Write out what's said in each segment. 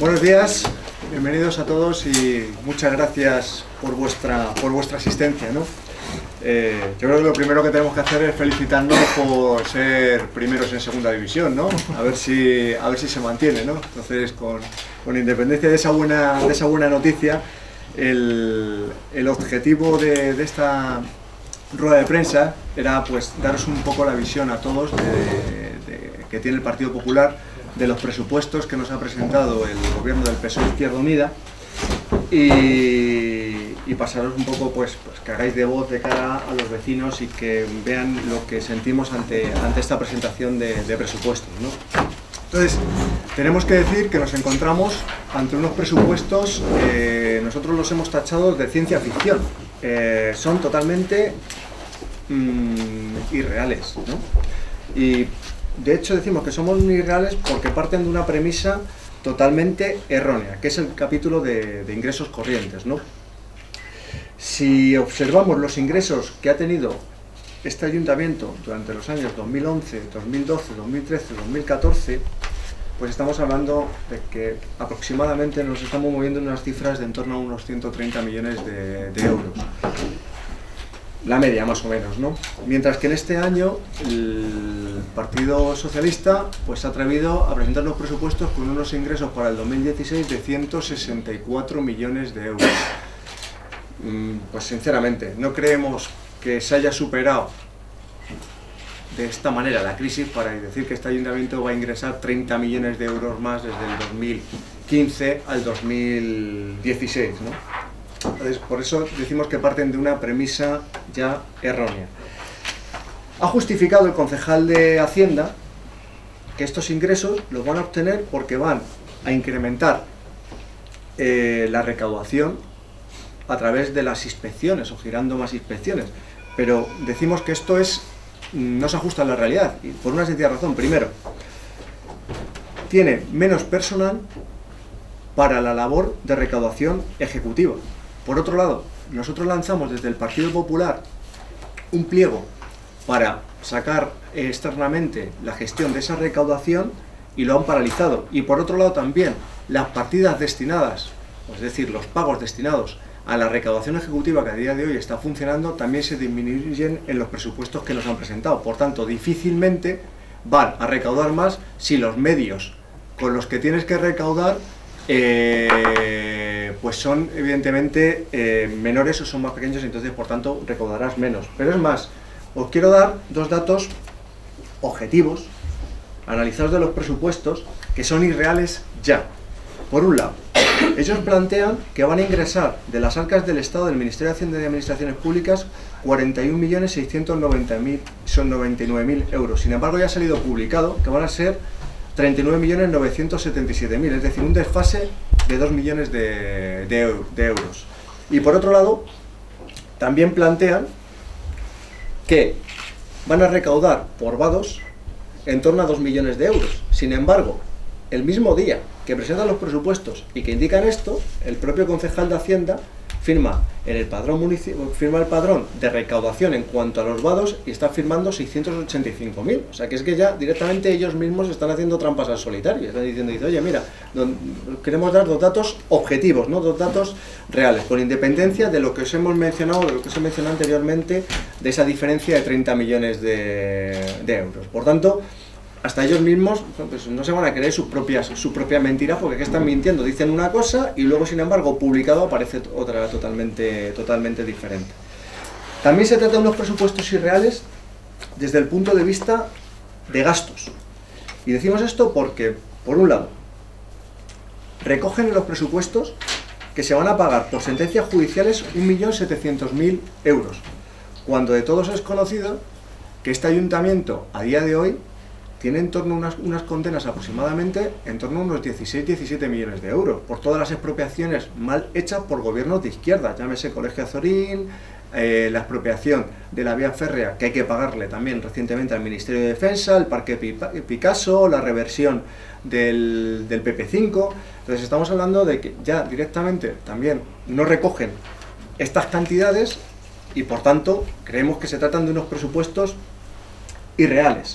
Buenos días, bienvenidos a todos y muchas gracias por vuestra asistencia, ¿no? Yo creo que lo primero que tenemos que hacer es felicitarnos por ser primeros en segunda división, ¿no? A ver si se mantiene, ¿no? Entonces, con independencia de esa buena noticia, el objetivo de esta rueda de prensa era, pues, daros un poco la visión a todos que tiene el Partido Popular de los presupuestos que nos ha presentado el gobierno del PSOE Izquierda Unida y pasaros un poco, pues que hagáis de voz de cara a los vecinos y que vean lo que sentimos ante esta presentación de presupuestos, ¿no? Entonces, tenemos que decir que nos encontramos ante unos presupuestos que nosotros los hemos tachado de ciencia ficción. Son totalmente irreales, ¿no? Y de hecho decimos que somos irreales porque parten de una premisa totalmente errónea, que es el capítulo de ingresos corrientes, ¿no? Si observamos los ingresos que ha tenido este ayuntamiento durante los años 2011, 2012, 2013, 2014, pues estamos hablando de que aproximadamente nos estamos moviendo en unas cifras de en torno a unos 130 millones de euros. La media, más o menos, ¿no? Mientras que en este año el Partido Socialista, pues, se ha atrevido a presentar los presupuestos con unos ingresos para el 2016 de 164 millones de euros. Pues sinceramente, no creemos que se haya superado de esta manera la crisis para decir que este ayuntamiento va a ingresar 30 millones de euros más desde el 2015 al 2016, ¿no? Entonces, por eso decimos que parten de una premisa ya errónea. Ha justificado el concejal de Hacienda que estos ingresos los van a obtener porque van a incrementar la recaudación a través de las inspecciones o girando más inspecciones, pero decimos que esto no se ajusta a la realidad, y por una sencilla razón. Primero, tiene menos personal para la labor de recaudación ejecutiva. Por otro lado, nosotros lanzamos desde el Partido Popular un pliego para sacar externamente la gestión de esa recaudación y lo han paralizado. Y por otro lado también, las partidas destinadas, es decir, los pagos destinados a la recaudación ejecutiva, que a día de hoy está funcionando, también se disminuyen en los presupuestos que nos han presentado. Por tanto, difícilmente van a recaudar más si los medios con los que tienes que recaudar pues son evidentemente menores o son más pequeños, entonces por tanto recaudarás menos. Pero es más, os quiero dar dos datos objetivos analizados de los presupuestos que son irreales ya. Por un lado, ellos plantean que van a ingresar de las arcas del Estado, del Ministerio de Hacienda y Administraciones Públicas, 41.699.000 euros. Sin embargo, ya ha salido publicado que van a ser 39.977.000, es decir, un desfase de 2 millones de euros. Y por otro lado, también plantean que van a recaudar por vados en torno a 2 millones de euros. Sin embargo, el mismo día que presentan los presupuestos y que indican esto, el propio concejal de Hacienda firma el padrón de recaudación en cuanto a los vados y está firmando 685.000. O sea, que es que ya directamente ellos mismos están haciendo trampas al solitario. Están diciendo, oye, mira, queremos dar dos datos objetivos, ¿no? Dos datos reales, con independencia de lo que os hemos mencionado, de lo que os he mencionado anteriormente, de esa diferencia de 30 millones de euros. Por tanto, hasta ellos mismos, pues, no se van a creer sus propias mentiras, porque están mintiendo, dicen una cosa y luego, sin embargo, publicado aparece otra totalmente diferente. También se trata de unos presupuestos irreales desde el punto de vista de gastos. Y decimos esto porque, por un lado, recogen en los presupuestos que se van a pagar por sentencias judiciales 1.700.000 euros, cuando de todos es conocido que este ayuntamiento, a día de hoy, tiene en torno a unas condenas aproximadamente en torno a unos 16-17 millones de euros por todas las expropiaciones mal hechas por gobiernos de izquierda, llámese Colegio Azorín, la expropiación de la vía férrea, que hay que pagarle también recientemente al Ministerio de Defensa, el Parque Picasso, la reversión del PP5. Entonces estamos hablando de que ya directamente también no recogen estas cantidades y por tanto creemos que se tratan de unos presupuestos irreales.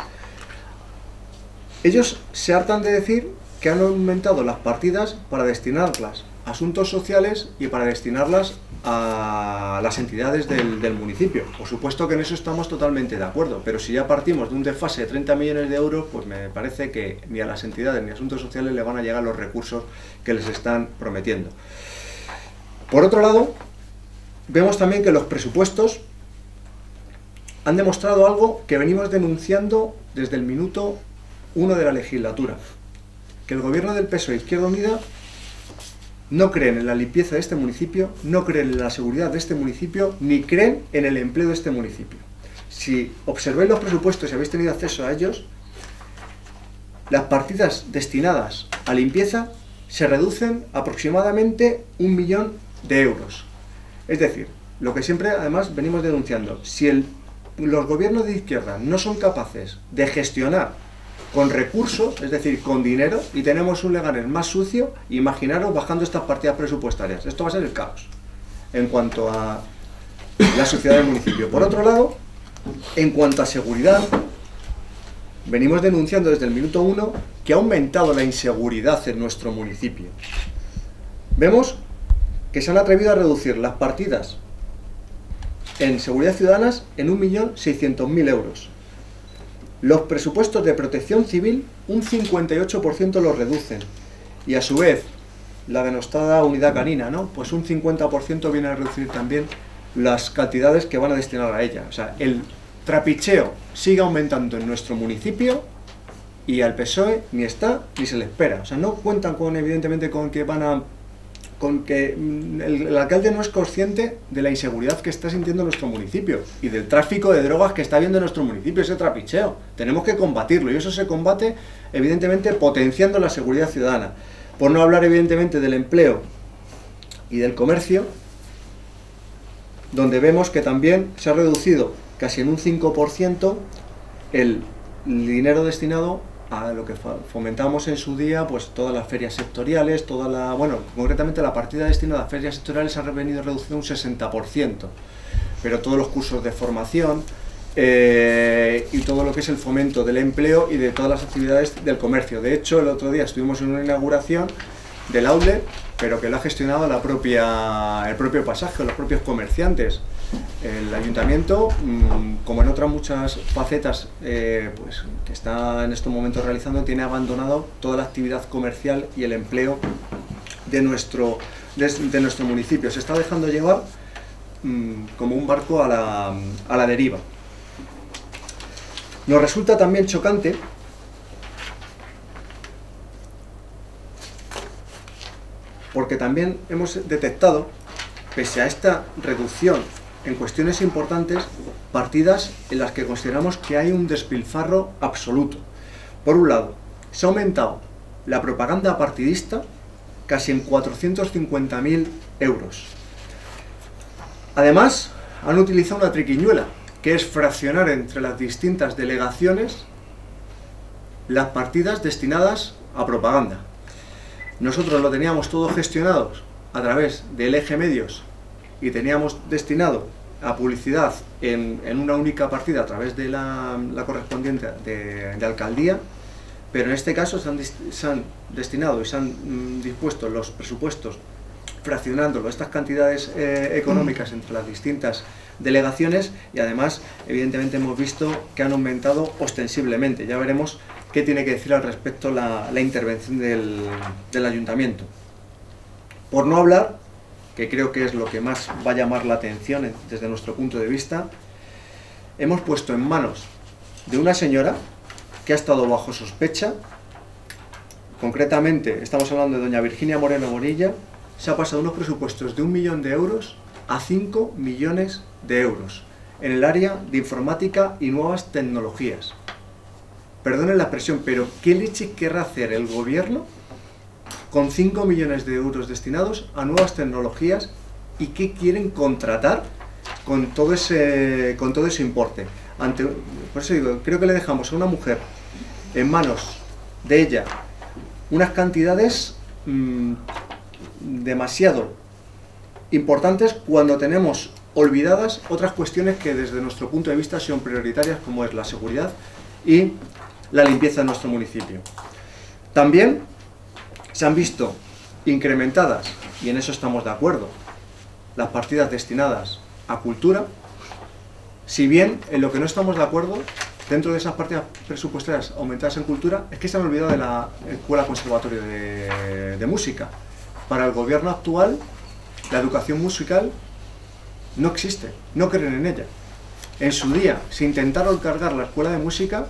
Ellos se hartan de decir que han aumentado las partidas para destinarlas a asuntos sociales y para destinarlas a las entidades del municipio. Por supuesto que en eso estamos totalmente de acuerdo, pero si ya partimos de un desfase de 30 millones de euros, pues me parece que ni a las entidades ni a asuntos sociales le van a llegar los recursos que les están prometiendo. Por otro lado, vemos también que los presupuestos han demostrado algo que venimos denunciando desde el minuto 1 de la legislatura, que el gobierno del PSOE e Izquierda Unida no creen en la limpieza de este municipio, no creen en la seguridad de este municipio, ni creen en el empleo de este municipio. Si observáis los presupuestos y habéis tenido acceso a ellos, las partidas destinadas a limpieza se reducen aproximadamente 1 millón de euros. Es decir, lo que siempre además venimos denunciando, si los gobiernos de izquierda no son capaces de gestionar con recursos, es decir, con dinero, y tenemos un Leganés más sucio, imaginaros bajando estas partidas presupuestarias. Esto va a ser el caos en cuanto a la sociedad del municipio. Por otro lado, en cuanto a seguridad, venimos denunciando desde el minuto 1 que ha aumentado la inseguridad en nuestro municipio. Vemos que se han atrevido a reducir las partidas en seguridad ciudadanas en 1.600.000 euros. Los presupuestos de protección civil un 58% los reducen, y a su vez la denostada unidad canina, ¿no? Pues un 50% viene a reducir también las cantidades que van a destinar a ella. O sea, el trapicheo sigue aumentando en nuestro municipio y al PSOE ni está ni se le espera. O sea, no cuentan con, evidentemente, con que el alcalde no es consciente de la inseguridad que está sintiendo nuestro municipio y del tráfico de drogas que está habiendo en nuestro municipio, ese trapicheo. Tenemos que combatirlo, y eso se combate, evidentemente, potenciando la seguridad ciudadana. Por no hablar, evidentemente, del empleo y del comercio, donde vemos que también se ha reducido casi en un 5% el dinero destinado a lo que fomentamos en su día, pues todas las ferias sectoriales, bueno, concretamente la partida destinada a ferias sectoriales ha venido reducida un 60%, pero todos los cursos de formación y todo lo que es el fomento del empleo y de todas las actividades del comercio. De hecho, el otro día estuvimos en una inauguración del outlet, pero que lo ha gestionado el propio pasaje, los propios comerciantes. El ayuntamiento, como en otras muchas facetas pues, que está en estos momentos realizando, tiene abandonado toda la actividad comercial y el empleo de nuestro municipio. Se está dejando llevar como un barco a la deriva. Nos resulta también chocante porque también hemos detectado, pese a esta reducción en cuestiones importantes, partidas en las que consideramos que hay un despilfarro absoluto. Por un lado, se ha aumentado la propaganda partidista casi en 450.000 euros. Además, han utilizado una triquiñuela, que es fraccionar entre las distintas delegaciones las partidas destinadas a propaganda. Nosotros lo teníamos todo gestionado a través del eje medios, y teníamos destinado a publicidad en una única partida a través de la correspondiente de alcaldía, pero en este caso se han destinado y se han dispuesto los presupuestos fraccionándolo, estas cantidades económicas entre las distintas delegaciones, y además, evidentemente, hemos visto que han aumentado ostensiblemente. Ya veremos qué tiene que decir al respecto la intervención del ayuntamiento. Por no hablar, que creo que es lo que más va a llamar la atención desde nuestro punto de vista, hemos puesto en manos de una señora que ha estado bajo sospecha, concretamente estamos hablando de doña Virginia Moreno Bonilla, se ha pasado unos presupuestos de 1 millón de euros a 5 millones de euros en el área de informática y nuevas tecnologías. Perdonen la expresión, pero ¿qué leches querrá hacer el gobierno con 5 millones de euros destinados a nuevas tecnologías, y que quieren contratar con todo ese importe? Por eso digo, creo que le dejamos a una mujer en manos de ella unas cantidades demasiado importantes, cuando tenemos olvidadas otras cuestiones que desde nuestro punto de vista son prioritarias, como es la seguridad y la limpieza de nuestro municipio. También Se han visto incrementadas, y en eso estamos de acuerdo, las partidas destinadas a cultura, si bien en lo que no estamos de acuerdo dentro de esas partidas presupuestarias aumentadas en cultura es que se han olvidado de la Escuela Conservatorio de Música. Para el gobierno actual la educación musical no existe, no creen en ella. En su día se intentaron cargar la Escuela de Música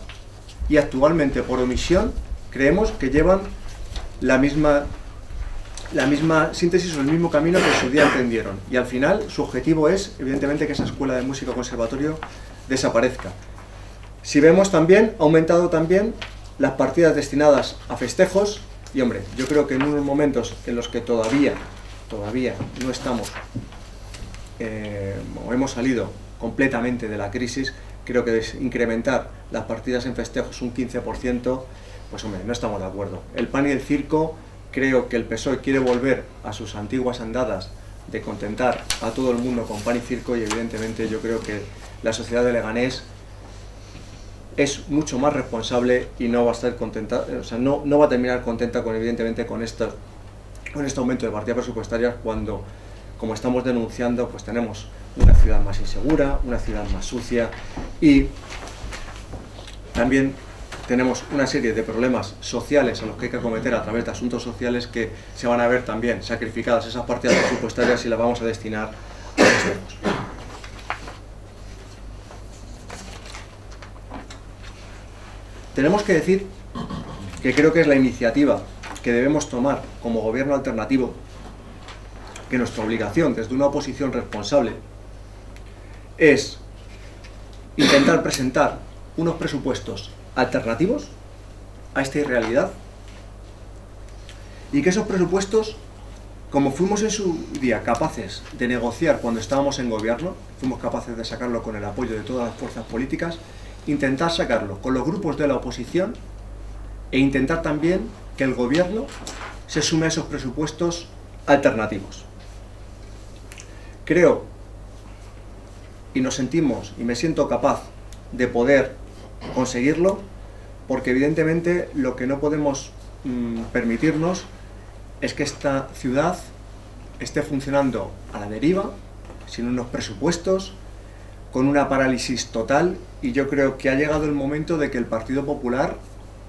y actualmente por omisión creemos que llevan la misma síntesis o el mismo camino que en su día emprendieron, y al final su objetivo es evidentemente que esa Escuela de Música o Conservatorio desaparezca. Si vemos también, ha aumentado también las partidas destinadas a festejos y hombre, yo creo que en unos momentos en los que todavía no estamos o hemos salido completamente de la crisis, creo que incrementar las partidas en festejos un 15%, pues hombre, no estamos de acuerdo. El pan y el circo. Creo que el PSOE quiere volver a sus antiguas andadas de contentar a todo el mundo con pan y circo, y evidentemente yo creo que la sociedad de Leganés es mucho más responsable y no va a estar contenta, o sea, no va a terminar contenta con, evidentemente, con este aumento de partidas presupuestarias cuando, como estamos denunciando, pues tenemos una ciudad más insegura, una ciudad más sucia y también tenemos una serie de problemas sociales a los que hay que acometer a través de asuntos sociales que se van a ver también sacrificadas esas partidas presupuestarias y las vamos a destinar a festejos. Tenemos que decir que creo que es la iniciativa que debemos tomar como gobierno alternativo, que nuestra obligación desde una oposición responsable es intentar presentar unos presupuestos alternativos a esta irrealidad, y que esos presupuestos, como fuimos en su día capaces de negociar cuando estábamos en gobierno, fuimos capaces de sacarlo con el apoyo de todas las fuerzas políticas, intentar sacarlo con los grupos de la oposición e intentar también que el gobierno se sume a esos presupuestos alternativos. Creo, y nos sentimos, y me siento capaz de poder conseguirlo, porque evidentemente lo que no podemos permitirnos es que esta ciudad esté funcionando a la deriva, sin unos presupuestos, con una parálisis total, y yo creo que ha llegado el momento de que el Partido Popular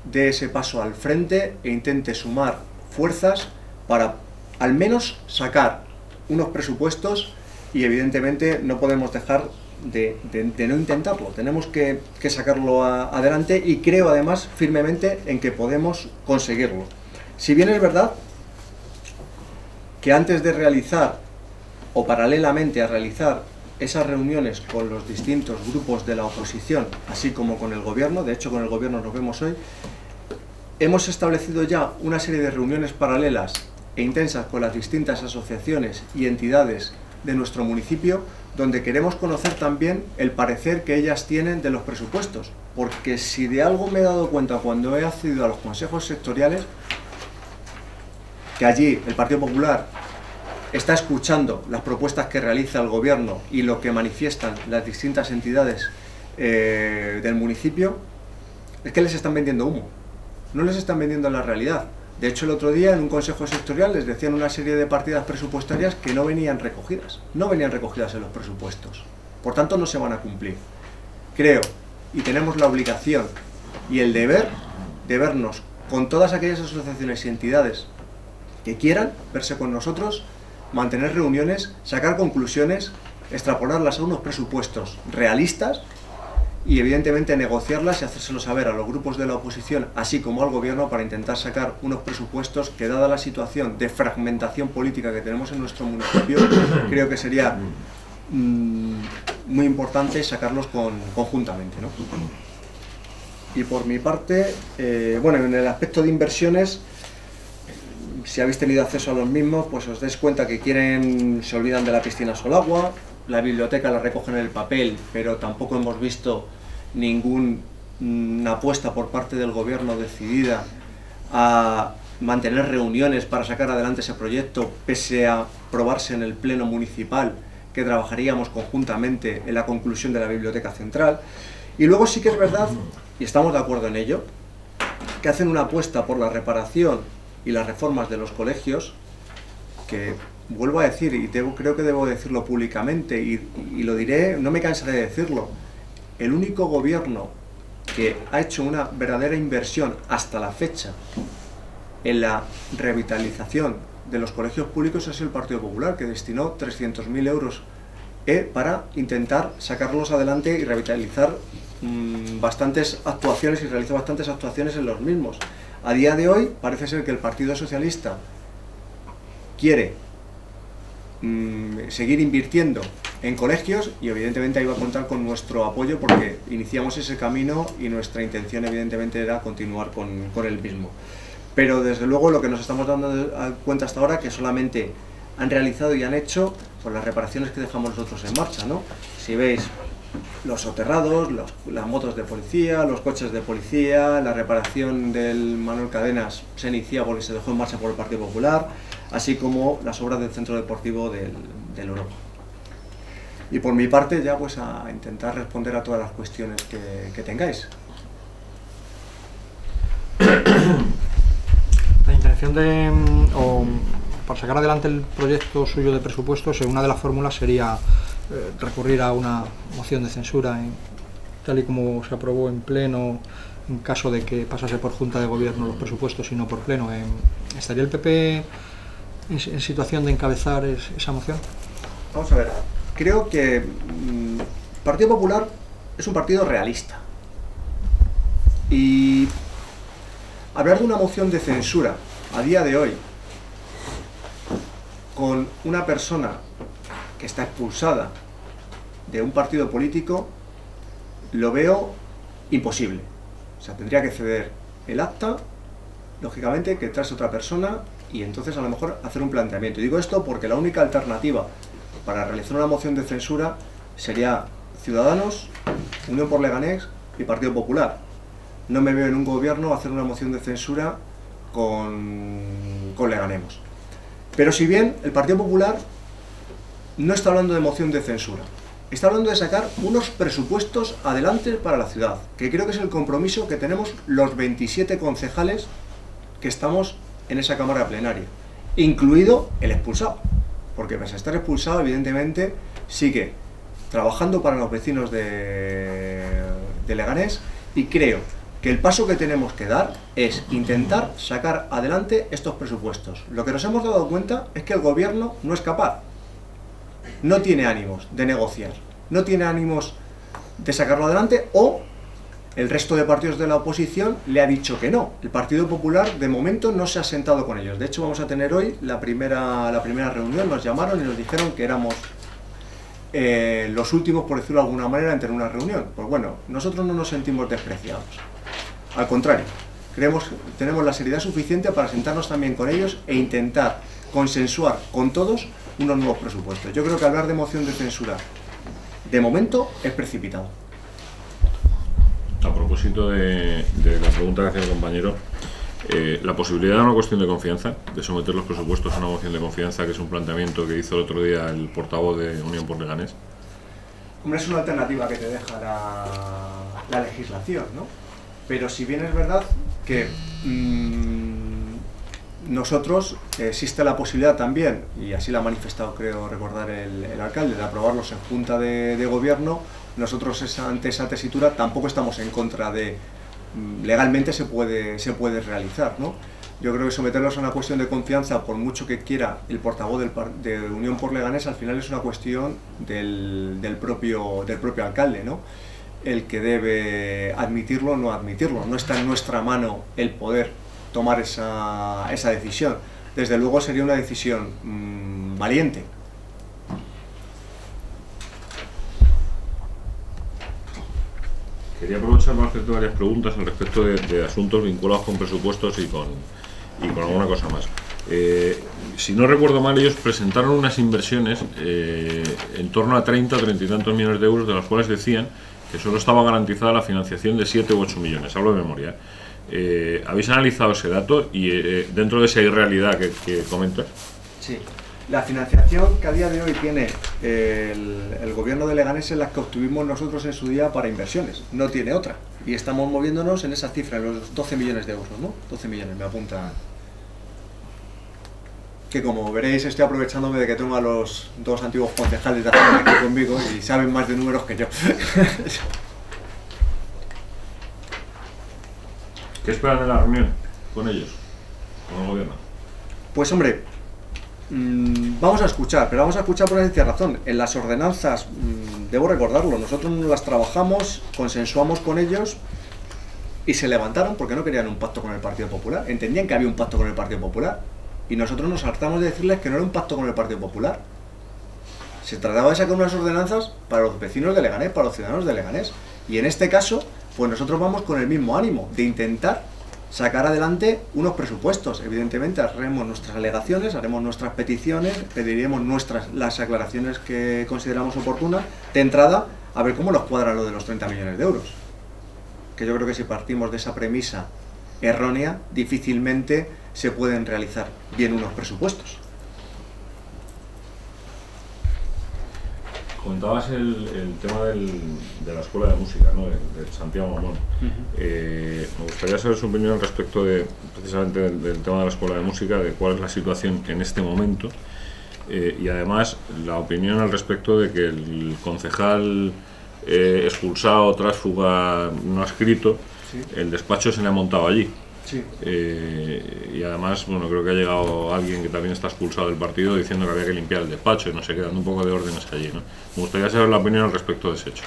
dé ese paso al frente e intente sumar fuerzas para al menos sacar unos presupuestos, y evidentemente no podemos dejar de no intentarlo, tenemos que sacarlo adelante, y creo además firmemente en que podemos conseguirlo. Si bien es verdad que antes de realizar o paralelamente a realizar esas reuniones con los distintos grupos de la oposición, así como con el gobierno, de hecho con el gobierno nos vemos hoy, hemos establecido ya una serie de reuniones paralelas e intensas con las distintas asociaciones y entidades de nuestro municipio, donde queremos conocer también el parecer que ellas tienen de los presupuestos, porque si de algo me he dado cuenta cuando he accedido a los consejos sectoriales, que allí el Partido Popular está escuchando las propuestas que realiza el gobierno y lo que manifiestan las distintas entidades del municipio, es que les están vendiendo humo, no les están vendiendo la realidad. De hecho, el otro día en un consejo sectorial les decían una serie de partidas presupuestarias que no venían recogidas en los presupuestos, por tanto no se van a cumplir. Creo, y tenemos la obligación y el deber de vernos con todas aquellas asociaciones y entidades que quieran verse con nosotros, mantener reuniones, sacar conclusiones, extrapolarlas a unos presupuestos realistas y evidentemente negociarlas y hacérselo saber a los grupos de la oposición así como al gobierno para intentar sacar unos presupuestos que, dada la situación de fragmentación política que tenemos en nuestro municipio, creo que sería muy importante sacarlos conjuntamente, ¿no? Y por mi parte, bueno, en el aspecto de inversiones, si habéis tenido acceso a los mismos, pues os dais cuenta que se olvidan de la piscina Solagua. La biblioteca la recogen en el papel, pero tampoco hemos visto ninguna apuesta por parte del gobierno decidida a mantener reuniones para sacar adelante ese proyecto, pese a aprobarse en el pleno municipal que trabajaríamos conjuntamente en la conclusión de la biblioteca central. Y luego sí que es verdad, y estamos de acuerdo en ello, que hacen una apuesta por la reparación y las reformas de los colegios, que vuelvo a decir, y creo que debo decirlo públicamente, y lo diré, no me cansaré de decirlo, el único gobierno que ha hecho una verdadera inversión hasta la fecha en la revitalización de los colegios públicos ha sido el Partido Popular, que destinó 300.000 euros para intentar sacarlos adelante y revitalizar bastantes actuaciones, y realizó bastantes actuaciones en los mismos. A día de hoy parece ser que el Partido Socialista quiere seguir invirtiendo en colegios, y evidentemente ahí va a contar con nuestro apoyo porque iniciamos ese camino y nuestra intención evidentemente era continuar con el mismo. Pero desde luego lo que nos estamos dando cuenta hasta ahora, que solamente han realizado y han hecho por las reparaciones que dejamos nosotros en marcha, ¿no? Si veis los soterrados, las motos de policía, los coches de policía, la reparación del Manuel Cadenas se inició porque se dejó en marcha por el Partido Popular, así como las obras del Centro Deportivo del Oro. Y por mi parte ya pues a intentar responder a todas las cuestiones que tengáis. La intención de... para sacar adelante el proyecto suyo de presupuestos, una de las fórmulas sería recurrir a una moción de censura, tal y como se aprobó en pleno, en caso de que pasase por Junta de Gobierno los presupuestos y no por pleno. ¿Estaría el PP en situación de encabezar esa moción? Vamos a ver, creo que Partido Popular es un partido realista, y hablar de una moción de censura a día de hoy con una persona que está expulsada de un partido político, lo veo imposible. O sea, tendría que ceder el acta, lógicamente, que trae otra persona, y entonces a lo mejor hacer un planteamiento. Y digo esto porque la única alternativa para realizar una moción de censura sería Ciudadanos, Unión por Leganés y Partido Popular. No me veo en un gobierno hacer una moción de censura con Leganemos. Pero si bien el Partido Popular no está hablando de moción de censura, está hablando de sacar unos presupuestos adelante para la ciudad, que creo que es el compromiso que tenemos los 27 concejales que estamos en esa Cámara Plenaria, incluido el expulsado, porque pese a estar expulsado, evidentemente, sigue trabajando para los vecinos de Leganés, y creo que el paso que tenemos que dar es intentar sacar adelante estos presupuestos. Lo que nos hemos dado cuenta es que el gobierno no es capaz, no tiene ánimos de negociar, no tiene ánimos de sacarlo adelante, o el resto de partidos de la oposición le ha dicho que no. El Partido Popular de momento no se ha sentado con ellos. De hecho vamos a tener hoy la primera reunión, nos llamaron y nos dijeron que éramos los últimos, por decirlo de alguna manera, en tener una reunión. Pues bueno, nosotros no nos sentimos despreciados. Al contrario, creemos que tenemos la seriedad suficiente para sentarnos también con ellos e intentar consensuar con todos unos nuevos presupuestos. Yo creo que hablar de moción de censura, de momento, es precipitado. A propósito de la pregunta que hacía el compañero, la posibilidad de una cuestión de confianza, de someter los presupuestos a una moción de confianza, que es un planteamiento que hizo el otro día el portavoz de Unión por Leganés. Hombre, es una alternativa que te deja la legislación, ¿no? Pero si bien es verdad que nosotros existe la posibilidad también, y así la ha manifestado, creo recordar, el alcalde, de aprobarlos en Junta de Gobierno. Nosotros ante esa tesitura tampoco estamos en contra de... legalmente se puede realizar, ¿no? Yo creo que someterlos a una cuestión de confianza, por mucho que quiera el portavoz de Unión por Leganés, al final es una cuestión del propio alcalde, ¿no? El que debe admitirlo o no admitirlo. No está en nuestra mano el poder tomar esa decisión. Desde luego sería una decisión valiente. Quería aprovechar para hacerte varias preguntas al respecto de asuntos vinculados con presupuestos y con alguna cosa más. Si no recuerdo mal, ellos presentaron unas inversiones en torno a 30 o 30 y tantos millones de euros, de las cuales decían que solo estaba garantizada la financiación de 7 u 8 millones, hablo de memoria. ¿Habéis analizado ese dato y dentro de esa irrealidad que comentas? Sí, la financiación que a día de hoy tiene el gobierno de Leganés es la que obtuvimos nosotros en su día para inversiones, no tiene otra. Y estamos moviéndonos en esa cifra, en los 12 millones de euros, ¿no? 12 millones, me apunta que, como veréis, estoy aprovechándome de que tengo a los dos antiguos concejales de aquí conmigo y saben más de números que yo. ¿Qué esperan de la reunión con ellos, con el gobierno? Pues hombre, vamos a escuchar, pero vamos a escuchar por esencia razón. En las ordenanzas, debo recordarlo, nosotros las trabajamos, consensuamos con ellos y se levantaron porque no querían un pacto con el Partido Popular. Entendían que había un pacto con el Partido Popular y nosotros nos hartamos de decirles que no era un pacto con el Partido Popular. Se trataba de sacar unas ordenanzas para los vecinos de Leganés, para los ciudadanos de Leganés. Y en este caso, pues nosotros vamos con el mismo ánimo de intentar sacar adelante unos presupuestos. Evidentemente haremos nuestras alegaciones, haremos nuestras peticiones, pediremos las aclaraciones que consideramos oportunas, de entrada, a ver cómo nos cuadra lo de los 30 millones de euros. Que yo creo que si partimos de esa premisa errónea, difícilmente se pueden realizar bien unos presupuestos. Comentabas el tema de la Escuela de Música, ¿no? de Santiago Amón. Me gustaría saber su opinión respecto de, precisamente del tema de la Escuela de Música, de cuál es la situación en este momento, y además la opinión al respecto de que el concejal expulsado, tránsfuga, no adscrito, ¿sí? El despacho se le ha montado allí. Sí. Y además, bueno, creo que ha llegado alguien que también está expulsado del partido diciendo que había que limpiar el despacho y no sé, quedando un poco de órdenes allí, ¿no? Me gustaría saber la opinión al respecto de ese hecho.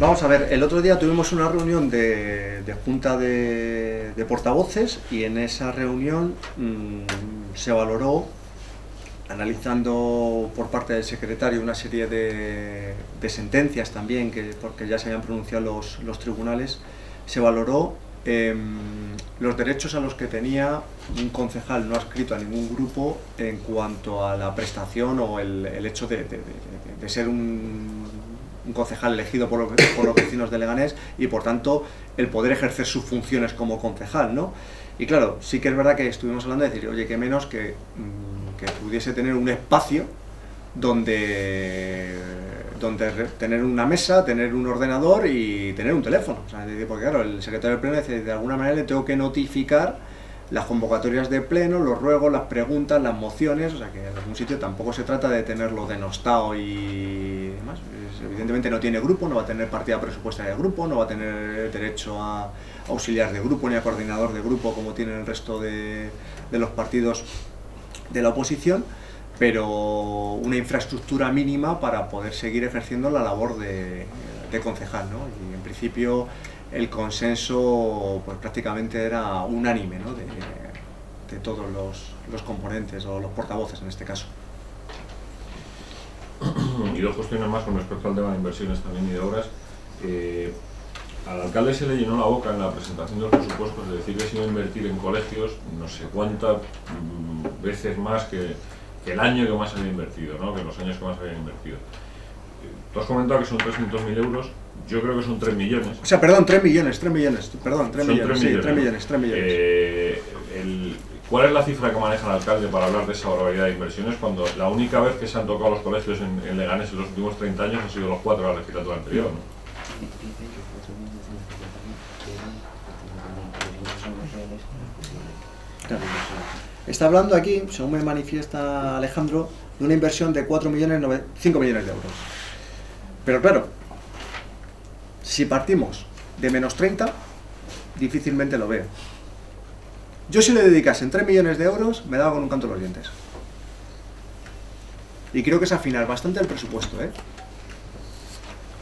Vamos a ver, el otro día tuvimos una reunión de junta de portavoces y en esa reunión se valoró, analizando por parte del secretario una serie de sentencias también, porque ya se habían pronunciado los tribunales, se valoró los derechos a los que tenía un concejal no adscrito a ningún grupo en cuanto a la prestación o el hecho de ser un concejal elegido por los vecinos de Leganés y, por tanto, el poder ejercer sus funciones como concejal, ¿no? Y claro, sí que es verdad que estuvimos hablando de decir, oye, qué menos que pudiese tener un espacio donde tener una mesa, tener un ordenador y tener un teléfono. O sea, porque claro, el secretario del pleno dice, de alguna manera le tengo que notificar las convocatorias de pleno, los ruegos, las preguntas, las mociones, o sea que en algún sitio tampoco se trata de tenerlo denostado y demás. Evidentemente no tiene grupo, no va a tener partida presupuestaria de grupo, no va a tener derecho a auxiliar de grupo ni a coordinador de grupo como tienen el resto de los partidos de la oposición, pero una infraestructura mínima para poder seguir ejerciendo la labor de concejal, ¿no? Y en principio el consenso pues prácticamente era unánime, ¿no? de todos los componentes o los portavoces en este caso. Y dos cuestiones más con respecto al tema de inversiones también y de obras. Al alcalde se le llenó la boca en la presentación de los presupuestos de decir que se iba a invertir en colegios no sé cuántas veces más que el año que más había invertido, ¿no? Que los años que más habían invertido. Tú has comentado que son 300.000 euros, yo creo que son 3 millones. O sea, perdón, 3 millones. ¿Cuál es la cifra que maneja el alcalde para hablar de esa barbaridad de inversiones cuando la única vez que se han tocado los colegios en Leganés en los últimos 30 años han sido los 4 de la legislatura anterior, ¿no? Claro. Está hablando aquí, según me manifiesta Alejandro, de una inversión de 5 millones de euros. Pero claro, si partimos de menos 30, difícilmente lo veo. Yo si le dedicasen 3 millones de euros, me daba con un canto los dientes. Y creo que es afinar bastante el presupuesto, ¿eh?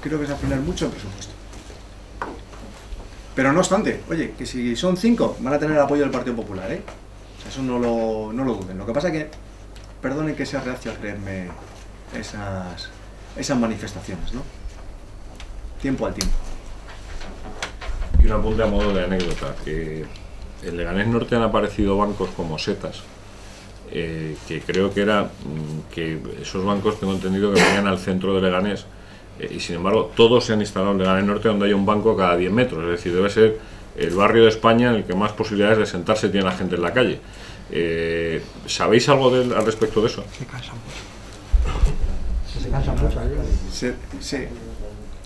Creo que es afinar mucho el presupuesto. Pero no obstante, oye, que si son 5, van a tener el apoyo del Partido Popular, ¿eh? Eso no lo duden. Lo que pasa es que, perdonen que sea reacio a creerme esas manifestaciones, ¿no? Tiempo al tiempo. Y un apunte a modo de anécdota. Que en Leganés Norte han aparecido bancos como setas, que creo que era que esos bancos, tengo entendido, que venían al centro de Leganés, y sin embargo todos se han instalado en Leganés Norte, donde hay un banco cada 10 metros, es decir, debe ser el barrio de España en el que más posibilidades de sentarse tiene la gente en la calle. ¿Sabéis algo al respecto de eso? Se cansan mucho. Se cansan mucho. Sí.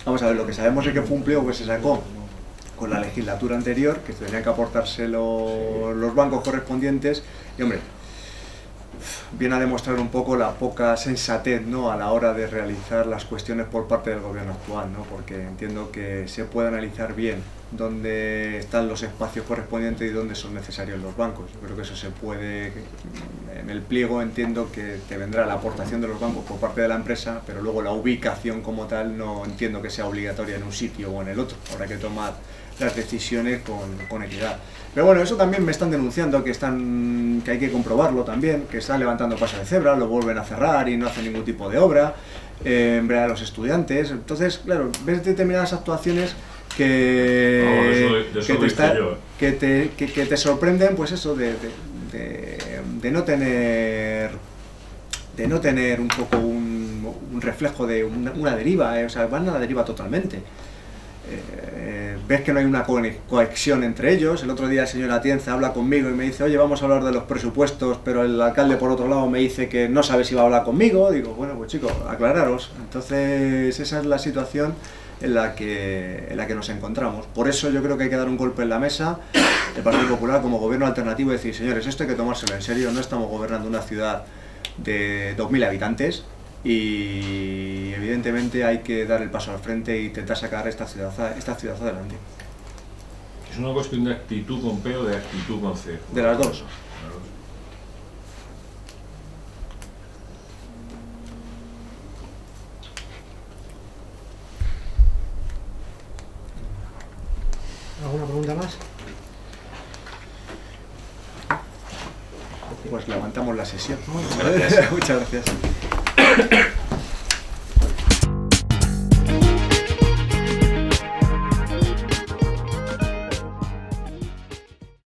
Vamos a ver, lo que sabemos es que fue un pliego que se sacó con la legislatura anterior, que tenían que aportarse los bancos correspondientes. Y hombre, viene a demostrar un poco la poca sensatez, ¿no?, a la hora de realizar las cuestiones por parte del gobierno actual, ¿no?, porque entiendo que se puede analizar bien dónde están los espacios correspondientes y dónde son necesarios los bancos. Yo creo que eso se puede, en el pliego entiendo que te vendrá la aportación de los bancos por parte de la empresa, pero luego la ubicación como tal no entiendo que sea obligatoria en un sitio o en el otro. Habrá que tomar las decisiones con equidad. Pero bueno, eso también me están denunciando, que hay que comprobarlo también, que están levantando pasos de cebra, lo vuelven a cerrar y no hacen ningún tipo de obra, en verdad, a los estudiantes. Entonces, claro, ves determinadas actuaciones que te sorprenden, pues eso, de no tener un poco un reflejo de una deriva, o sea, van a la deriva totalmente. Ves que no hay una conexión entre ellos. El otro día la señora Atienza habla conmigo y me dice: oye, vamos a hablar de los presupuestos, pero el alcalde por otro lado me dice que no sabe si va a hablar conmigo. Digo, bueno, pues chicos, aclararos. Entonces esa es la situación en la que nos encontramos. Por eso yo creo que hay que dar un golpe en la mesa, el Partido Popular como gobierno alternativo, y decir: señores, esto hay que tomárselo en serio. No estamos gobernando una ciudad de 2.000 habitantes y evidentemente hay que dar el paso al frente y intentar sacar esta ciudad adelante. Es una cuestión de actitud con P o de actitud con C. De las dos. ¿Alguna pregunta más? Pues levantamos la sesión. Muchas gracias.